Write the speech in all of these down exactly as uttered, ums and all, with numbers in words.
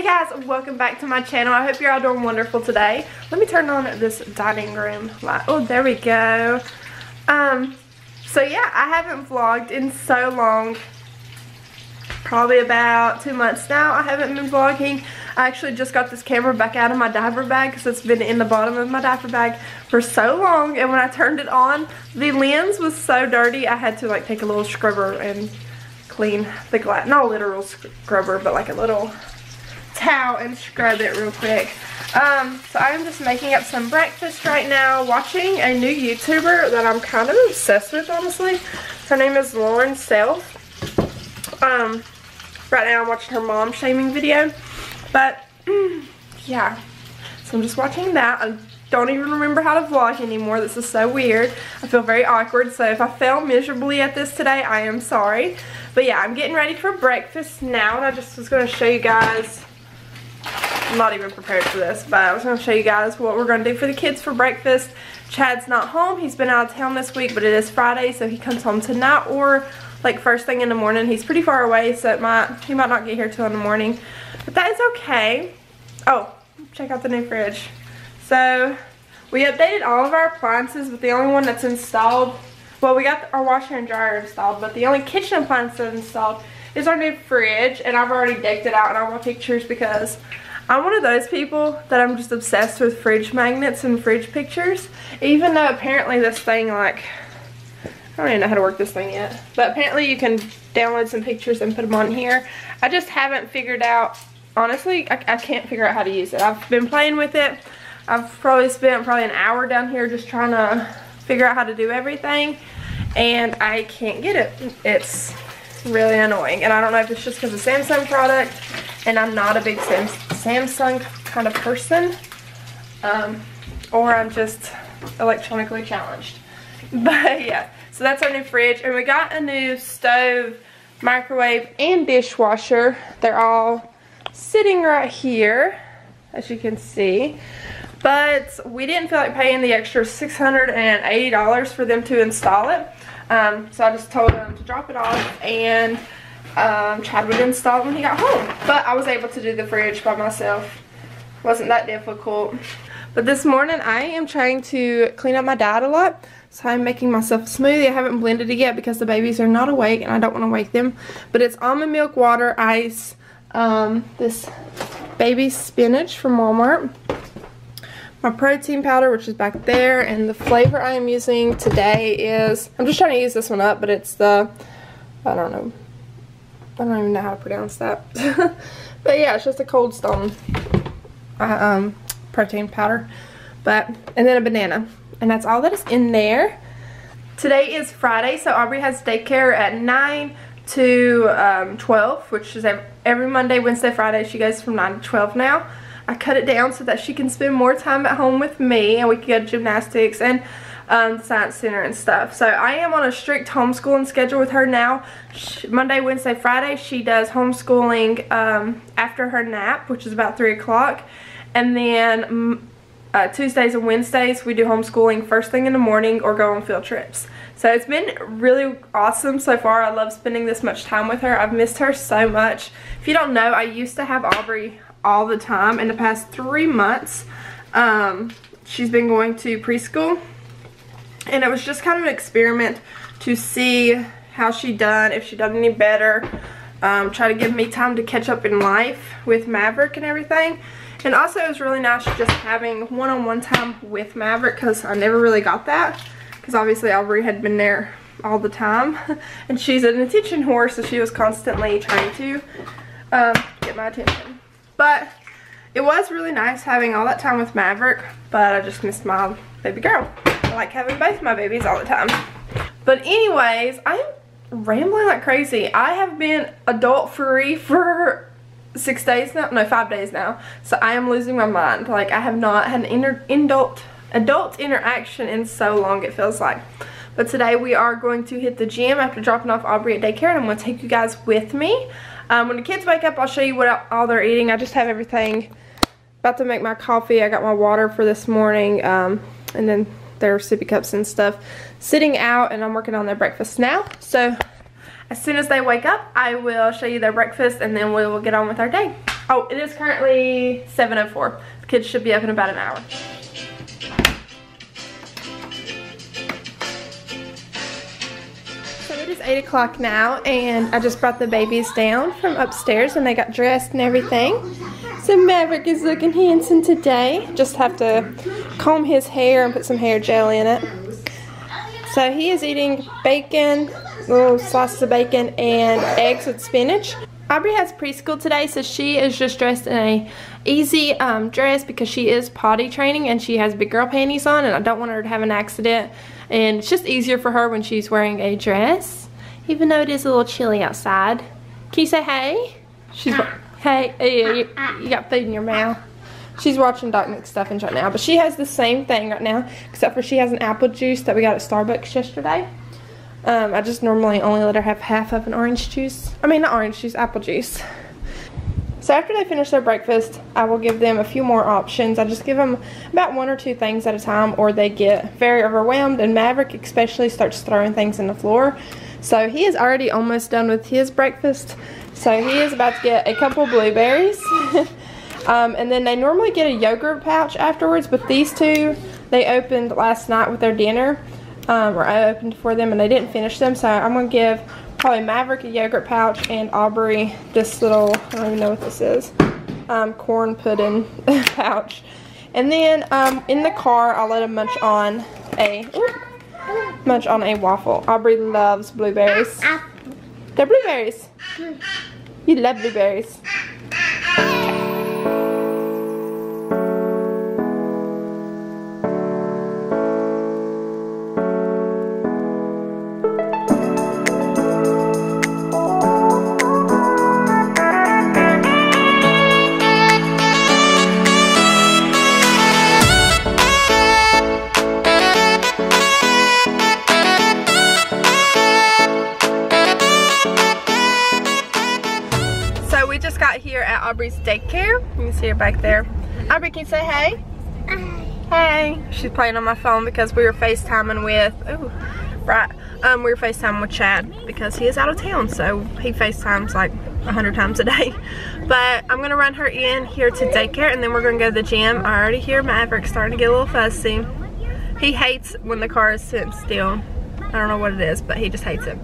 Hey guys, welcome back to my channel. I hope you're all doing wonderful today. Let me turn on this dining room light. Oh, there we go. Um, so yeah, I haven't vlogged in so long. Probably about two months now I haven't been vlogging. I actually just got this camera back out of my diaper bag because it's been in the bottom of my diaper bag for so long, and when I turned it on, the lens was so dirty I had to like take a little scrubber and clean the glass. Not a literal scrubber, but like a little towel and scrub it real quick. Um, so I'm just making up some breakfast right now, watching a new YouTuber that I'm kind of obsessed with, honestly. Her name is Lauren Self. Um, Right now I'm watching her mom shaming video, but mm, yeah, so I'm just watching that. I don't even remember how to vlog anymore. This is so weird. I feel very awkward, so if I fail miserably at this today, I am sorry. But yeah, I'm getting ready for breakfast now, and I just was going to show you guys, I'm not even prepared for this, but I was going to show you guys what we're going to do for the kids for breakfast. Chad's not home. He's been out of town this week, but it is Friday, so he comes home tonight or like first thing in the morning. He's pretty far away, so it might he might not get here till in the morning, but that is okay. Oh, check out the new fridge. So we updated all of our appliances, but the only one that's installed, well, we got our washer and dryer installed, but the only kitchen appliance that's installed is our new fridge, and I've already decked it out in all my pictures because I'm one of those people that I'm just obsessed with fridge magnets and fridge pictures, even though apparently this thing, like, I don't even know how to work this thing yet, but apparently you can download some pictures and put them on here. I just haven't figured out, honestly, I, I can't figure out how to use it. I've been playing with it. I've probably spent probably an hour down here just trying to figure out how to do everything, and I can't get it. It's really annoying, and I don't know if it's just because of Samsung product, and I'm not a big Sam Samsung kind of person, um, or I'm just electronically challenged. But yeah, so that's our new fridge, and we got a new stove, microwave, and dishwasher. They're all sitting right here, as you can see, but we didn't feel like paying the extra six hundred eighty dollars for them to install it, um, so I just told them to drop it off, and um, Chad would install it when he got home. But I was able to do the fridge by myself. Wasn't that difficult. But this morning I am trying to clean up my diet a lot, so I'm making myself a smoothie. I haven't blended it yet because the babies are not awake and I don't want to wake them. But it's almond milk, water, ice, um, this baby spinach from Walmart, my protein powder, which is back there, and the flavor I am using today is, I'm just trying to use this one up, but it's the, I don't know, I don't even know how to pronounce that. But yeah, it's just a Cold Stone uh, um, protein powder, but, and then a banana. And that's all that is in there. Today is Friday, so Aubrey has daycare at nine to twelve, which is every Monday, Wednesday, Friday. She goes from nine to twelve now. I cut it down so that she can spend more time at home with me, and we can go to gymnastics and um, science center and stuff. So I am on a strict homeschooling schedule with her now. She, Monday, Wednesday, Friday, she does homeschooling um, after her nap, which is about three o'clock. And then Uh, Tuesdays and Wednesdays we do homeschooling first thing in the morning or go on field trips. So it's been really awesome so far. I love spending this much time with her. I've missed her so much. If you don't know, I used to have Aubrey all the time. In the past three months um, she's been going to preschool, and it was just kind of an experiment to see how she done, if she done any better, um, try to give me time to catch up in life with Maverick and everything. And also it was really nice just having one-on-one time with Maverick, because I never really got that, because obviously Aubrey had been there all the time, and she's an attention whore, so she was constantly trying to um, get my attention. But it was really nice having all that time with Maverick, but I just missed my baby girl. I like having both my babies all the time. But anyways, I'm rambling like crazy. I have been adult-free for six days now, no, five days now, so I am losing my mind. Like, I have not had an inter adult, adult interaction in so long, it feels like. But today we are going to hit the gym after dropping off Aubrey at daycare, and I'm going to take you guys with me. Um, when the kids wake up, I'll show you what all they're eating. I just have everything, about to make my coffee. I got my water for this morning, um, and then their sippy cups and stuff sitting out, and I'm working on their breakfast now. So as soon as they wake up, I will show you their breakfast, and then we will get on with our day. Oh, it is currently seven oh four. The kids should be up in about an hour. So it is eight o'clock now, and I just brought the babies down from upstairs, and they got dressed and everything. So Maverick is looking handsome today. Just have to comb his hair and put some hair gel in it. So he is eating bacon, little slices of bacon, and eggs with spinach. Aubrey has preschool today, so she is just dressed in a easy um, dress because she is potty training and she has big girl panties on, and I don't want her to have an accident. And it's just easier for her when she's wearing a dress, even though it is a little chilly outside. Can you say hey? She's hey, you, you got food in your mouth. She's watching Doc McStuffins right now, but she has the same thing right now, except for she has an apple juice that we got at Starbucks yesterday. Um, I just normally only let her have half of an orange juice. I mean, not orange juice, apple juice. So after they finish their breakfast, I will give them a few more options. I just give them about one or two things at a time, or they get very overwhelmed, and Maverick especially starts throwing things in the floor. So he is already almost done with his breakfast. So he is about to get a couple blueberries. um, and then they normally get a yogurt pouch afterwards, but these two, they opened last night with their dinner. Um, or I opened for them and they didn't finish them, so I'm going to give probably Maverick a yogurt pouch and Aubrey this little, I don't even know what this is, um, corn pudding pouch. And then um, in the car I'll let him munch on a, ooh, munch on a waffle. Aubrey loves blueberries. They're blueberries. You love blueberries. Aubrey's daycare. You can see her back there. Aubrey, can you say hey? Hey. Hey. She's playing on my phone because we were FaceTiming with, ooh, right, um, we were FaceTiming with Chad because he is out of town, so he FaceTimes like a hundred times a day. But I'm gonna run her in here to daycare and then we're gonna go to the gym. I already hear Maverick's starting to get a little fussy. He hates when the car is sitting still. I don't know what it is, but he just hates it.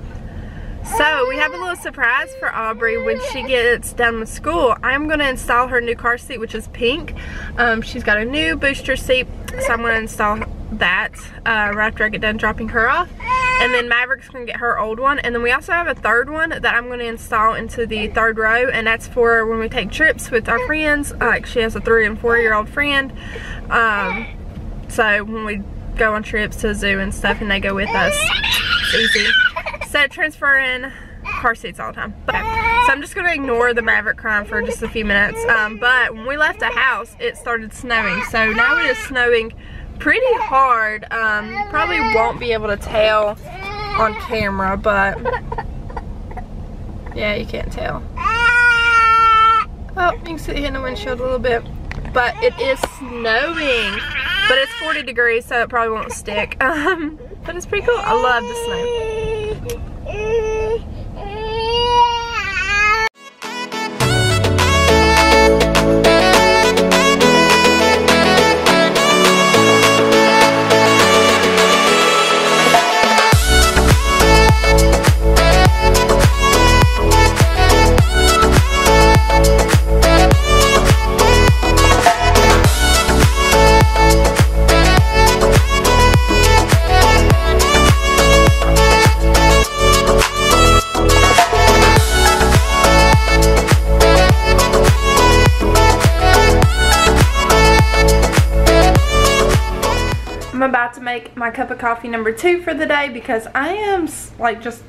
So we have a little surprise for Aubrey when she gets done with school. I'm going to install her new car seat, which is pink. Um, she's got a new booster seat, so I'm going to install that uh, right after I get done dropping her off. And then Maverick's going to get her old one. And then we also have a third one that I'm going to install into the third row. And that's for when we take trips with our friends. Like she has a three and four year old friend. Um, so when we go on trips to the zoo and stuff and they go with us, it's easy. So transferring car seats all the time. Okay. So I'm just going to ignore the Maverick crying for just a few minutes. Um, but when we left the house, it started snowing. So now it is snowing pretty hard. Um, probably won't be able to tell on camera, but yeah, you can't tell. Oh, you can see it hitting the windshield a little bit. But it is snowing. But it's forty degrees, so it probably won't stick. Um, but it's pretty cool. I love the snow. Make my cup of coffee number two for the day because I am like just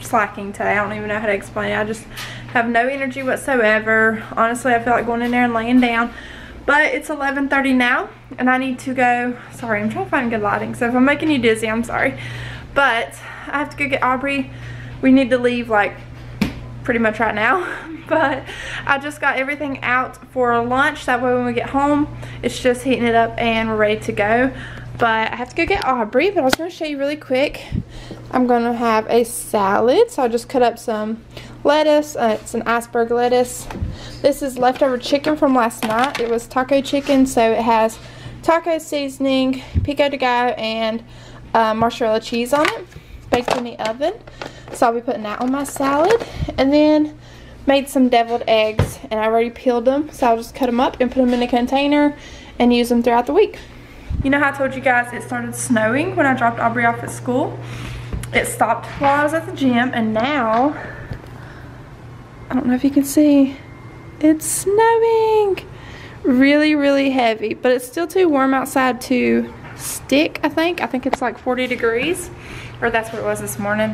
slacking today. I don't even know how to explain it. I just have no energy whatsoever. Honestly, I feel like going in there and laying down. But it's eleven thirty now and I need to go. Sorry, I'm trying to find good lighting. So if I'm making you dizzy, I'm sorry. But I have to go get Aubrey. We need to leave like pretty much right now. But I just got everything out for lunch. That way when we get home, it's just heating it up and we're ready to go. But I have to go get Aubrey, but I was going to show you really quick. I'm going to have a salad, so I just cut up some lettuce. Uh, it's an iceberg lettuce. This is leftover chicken from last night. It was taco chicken, so it has taco seasoning, pico de gallo, and uh, mozzarella cheese on it, baked in the oven. So I'll be putting that on my salad. And then made some deviled eggs, and I already peeled them, so I'll just cut them up and put them in a container and use them throughout the week. You know how I told you guys it started snowing when I dropped Aubrey off at school? It stopped while I was at the gym, and now, I don't know if you can see, it's snowing really, really heavy. But it's still too warm outside to stick, I think. I think it's like forty degrees, or that's what it was this morning.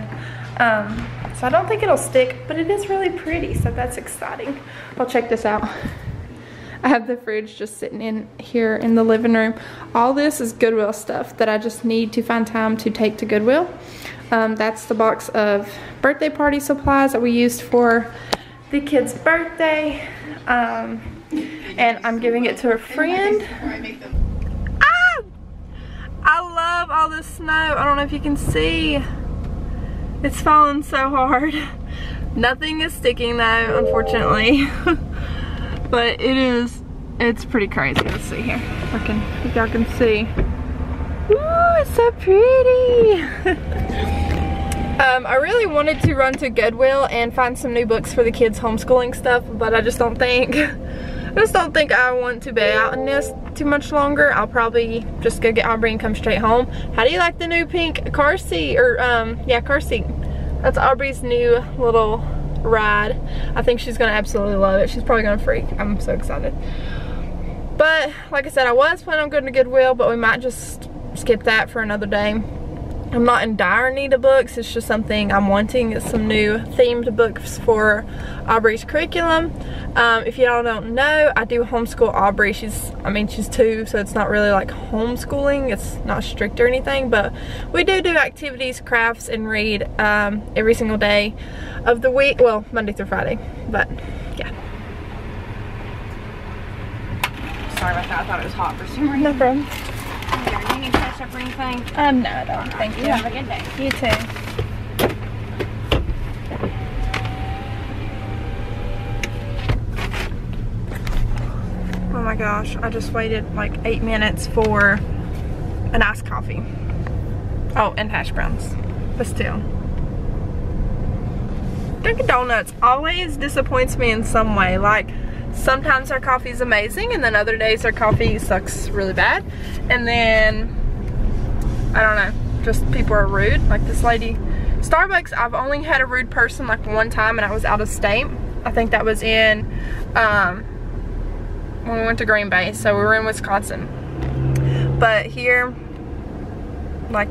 Um, so I don't think it'll stick, but it is really pretty, so that's exciting. Well, check this out. I have the fridge just sitting in here in the living room. All this is Goodwill stuff that I just need to find time to take to Goodwill. Um, that's the box of birthday party supplies that we used for the kid's birthday. Um, and I'm giving it to a friend. Ah! I love all this snow. I don't know if you can see. It's falling so hard. Nothing is sticking though, unfortunately. But it is, it's pretty crazy. Let's see here. I can, if y'all can see. Ooh, it's so pretty. um, I really wanted to run to Goodwill and find some new books for the kids' homeschooling stuff, but I just don't think, I just don't think I want to be out in this too much longer. I'll probably just go get Aubrey and come straight home. How do you like the new pink car seat? Or, um, yeah, car seat. That's Aubrey's new little ride. I think she's gonna absolutely love it. She's probably gonna freak. I'm so excited. But like I said, I was planning on going to Goodwill, but we might just skip that for another day. I'm not in dire need of books. It's just something I'm wanting. It's some new themed books for Aubrey's curriculum. Um, if y'all don't know, I do homeschool Aubrey. She's, I mean, she's two, so it's not really like homeschooling. It's not strict or anything, but we do do activities, crafts, and read um, every single day of the week. Well, Monday through Friday, but yeah. Sorry about that. I thought it was hot for some reason. No problem. Do you need ketchup or anything? Um, no, I don't. Thank you. You have a good day. You too. Oh my gosh, I just waited like eight minutes for an iced coffee. Oh, and hash browns, but still. Dunkin' Donuts always disappoints me in some way. Like, sometimes their coffee is amazing, and then other days their coffee sucks really bad. And then, I don't know, just people are rude. Like this lady, Starbucks, I've only had a rude person like one time, and I was out of state. I think that was in, um, when we went to Green Bay, so we were in Wisconsin. But here, like,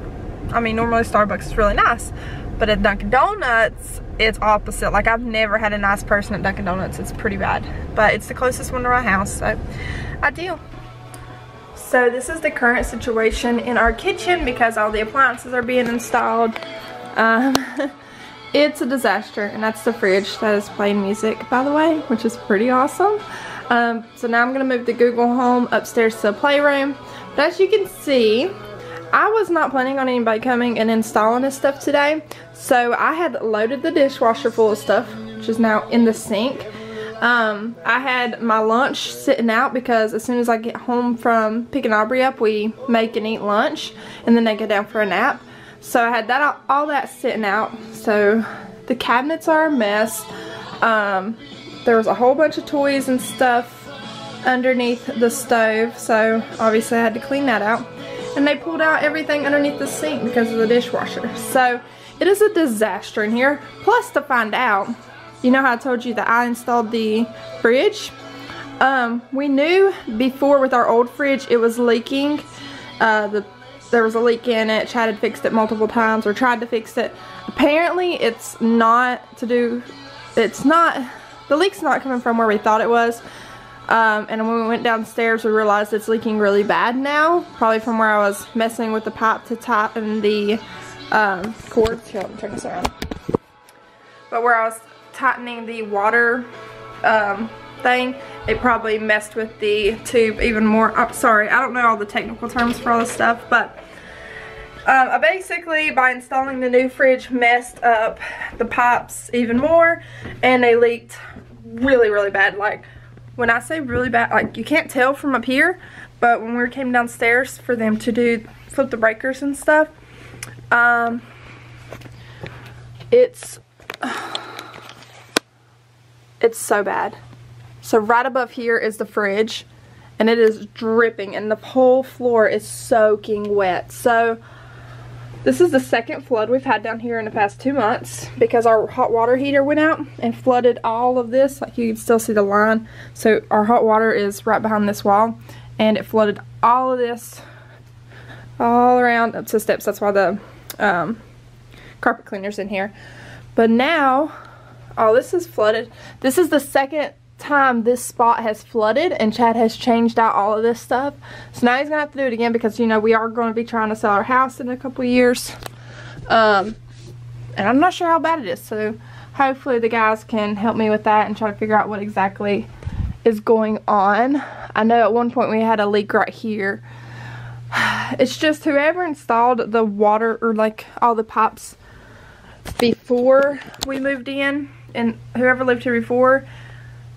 I mean, normally Starbucks is really nice, but at Dunkin' Donuts, it's opposite. Like, I've never had a nice person at Dunkin' Donuts. It's pretty bad. But it's the closest one to my house, so ideal. So this is the current situation in our kitchen because all the appliances are being installed. Um, it's a disaster, and that's the fridge that is playing music, by the way, which is pretty awesome. Um, so now I'm going to move the Google Home upstairs to the playroom. But as you can see, I was not planning on anybody coming and installing this stuff today, so I had loaded the dishwasher full of stuff, which is now in the sink. Um, I had my lunch sitting out because as soon as I get home from picking Aubrey up, we make and eat lunch, and then they go down for a nap. So I had that all that sitting out. So the cabinets are a mess. Um, there was a whole bunch of toys and stuff underneath the stove, so obviously I had to clean that out. And they pulled out everything underneath the sink because of the dishwasher. So it is a disaster in here. Plus, to find out, you know how I told you that I installed the fridge? Um, we knew before with our old fridge it was leaking. Uh, the, there was a leak in it. Chad had fixed it multiple times or tried to fix it. Apparently, it's not to do, it's not, the leak's not coming from where we thought it was. Um, and when we went downstairs, we realized it's leaking really bad now. Probably from where I was messing with the pipe to tighten the um, cords. Here, let me turn this around. But where I was tightening the water um, thing, it probably messed with the tube even more. I'm sorry, I don't know all the technical terms for all this stuff, but um, I basically, by installing the new fridge, messed up the pipes even more, and they leaked really, really bad. Like, when I say really bad, like, you can't tell from up here, but when we came downstairs for them to do, flip the breakers and stuff, um, it's, it's so bad. So right above here is the fridge, and it is dripping, and the whole floor is soaking wet. So this is the second flood we've had down here in the past two months because our hot water heater went out and flooded all of this. Like, you can still see the line. So our hot water is right behind this wall, and it flooded all of this all around up to the steps. That's why the um, carpet cleaner's in here. But now, all this is flooded. This is the second time this spot has flooded, and Chad has changed out all of this stuff. So now he's gonna have to do it again because, you know, we are going to be trying to sell our house in a couple years, um and I'm not sure how bad it is, so hopefully the guys can help me with that and try to figure out what exactly is going on. I know at one point we had a leak right here. It's just whoever installed the water, or like all the pipes before we moved in, and whoever lived here before,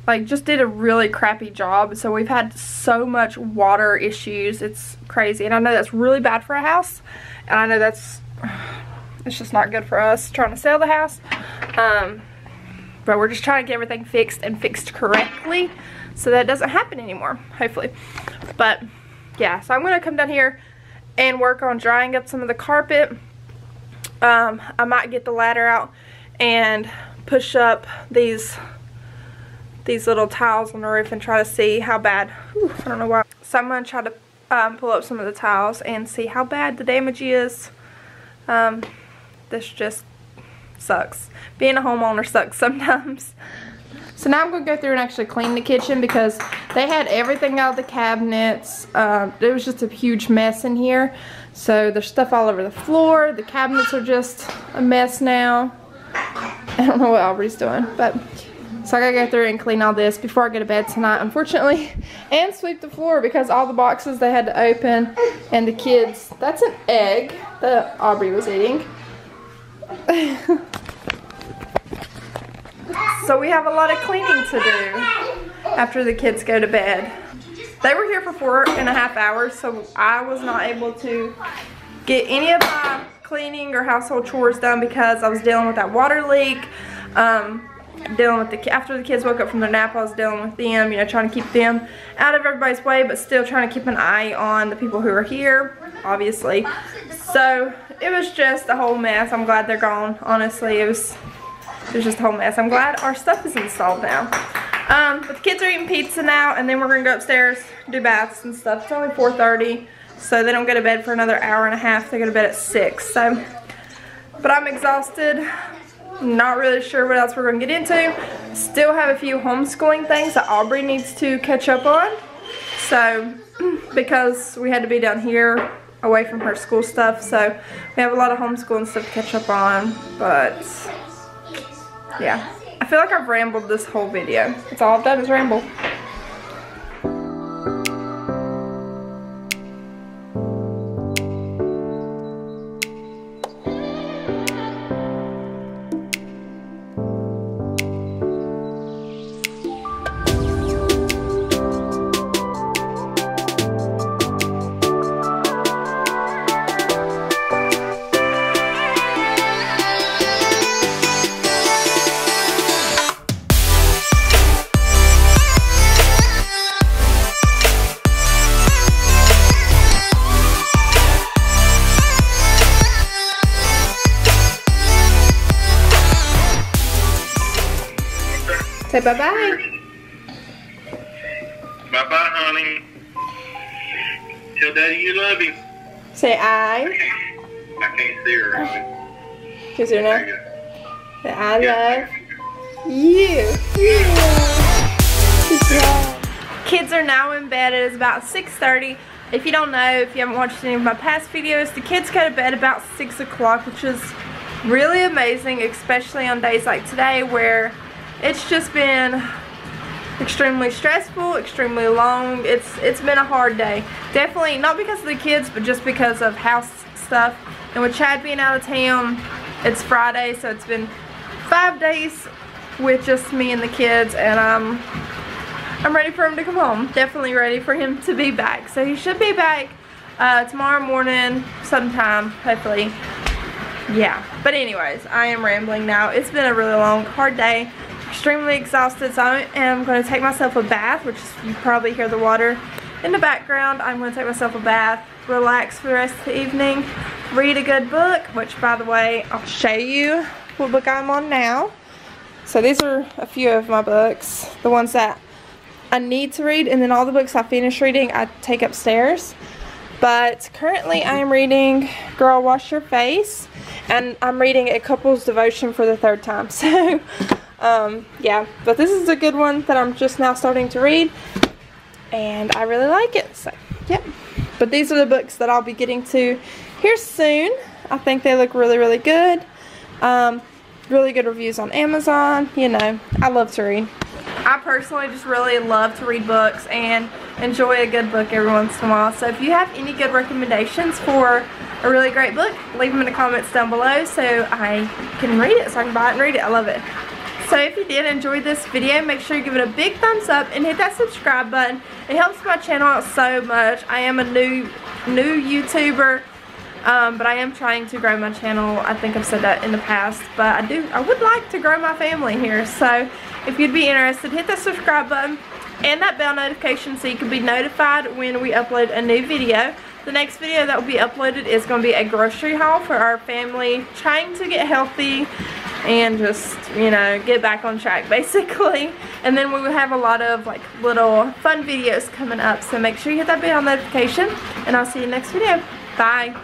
like, just did a really crappy job. So we've had so much water issues, it's crazy. And I know that's really bad for a house, and I know that's, it's just not good for us trying to sell the house, um, but we're just trying to get everything fixed and fixed correctly so that it doesn't happen anymore, hopefully. But yeah, so I'm gonna come down here and work on drying up some of the carpet. um, I might get the ladder out and push up these these little tiles on the roof and try to see how bad. Whew, I don't know why. So I'm going to try to um, pull up some of the tiles and see how bad the damage is. Um, this just sucks. Being a homeowner sucks sometimes. So now I'm going to go through and actually clean the kitchen because they had everything out of the cabinets. Um, it was just a huge mess in here. So there's stuff all over the floor. The cabinets are just a mess now. I don't know what Aubrey's doing, but... So I gotta go through and clean all this before I go to bed tonight, unfortunately, and sweep the floor because all the boxes they had to open, and the kids, that's an egg that Aubrey was eating. So we have a lot of cleaning to do after the kids go to bed. They were here for four and a half hours, so I was not able to get any of my cleaning or household chores done because I was dealing with that water leak. Um, dealing with the after the kids woke up from their nap, I was dealing with them, you know, trying to keep them out of everybody's way, but still trying to keep an eye on the people who are here, obviously. So it was just a whole mess. I'm glad they're gone. Honestly, it was it was just a whole mess. I'm glad our stuff is installed now. Um, but the kids are eating pizza now, and then we're gonna go upstairs, do baths and stuff. It's only four thirty, so they don't go to bed for another hour and a half. They go to bed at six. So, but I'm exhausted. Not really sure what else we're going to get into. Still have a few homeschooling things that Aubrey needs to catch up on. So, because we had to be down here away from her school stuff, so we have a lot of homeschooling stuff to catch up on. But yeah, I feel like I've rambled this whole video. That's all I've done is ramble. Say bye-bye. Bye-bye, honey. Tell Daddy you love him. Say I. I can't see her. Oh. Kiss her now. Say I yeah. love you. Yeah. Kids are now in bed. It is about six thirty. If you don't know, if you haven't watched any of my past videos, the kids go to bed about six o'clock, which is really amazing, especially on days like today where it's just been extremely stressful, extremely long. It's it's been a hard day. Definitely not because of the kids, but just because of house stuff. And with Chad being out of town, it's Friday, so it's been five days with just me and the kids, and I'm I'm ready for him to come home. Definitely ready for him to be back. So he should be back uh, tomorrow morning sometime, hopefully. Yeah. But anyways, I am rambling now. It's been a really long, hard day. Extremely exhausted, so I am going to take myself a bath, which you probably hear the water in the background. I'm going to take myself a bath, relax for the rest of the evening, read a good book, which, by the way, I'll show you what book I'm on now. So these are a few of my books, the ones that I need to read, and then all the books I finish reading I take upstairs. But currently I am reading Girl, Wash Your Face, and I'm reading A Couple's Devotion for the third time. So um, yeah, but this is a good one that I'm just now starting to read, and I really like it. So yep, but these are the books that I'll be getting to here soon. I think they look really, really good. Um, really good reviews on Amazon. You know, I love to read. I personally just really love to read books and enjoy a good book every once in a while. So if you have any good recommendations for a really great book, leave them in the comments down below so I can read it, so I can buy it and read it. I love it. So if you did enjoy this video, make sure you give it a big thumbs up and hit that subscribe button. It helps my channel out so much. I am a new new YouTuber, um, but I am trying to grow my channel. I think I've said that in the past, but I do. I would like to grow my family here. So if you'd be interested, hit that subscribe button and that bell notification so you can be notified when we upload a new video. The next video that will be uploaded is going to be a grocery haul for our family, trying to get healthy and just, you know, get back on track basically. And then we will have a lot of like little fun videos coming up. So make sure you hit that bell notification, and I'll see you next video. Bye.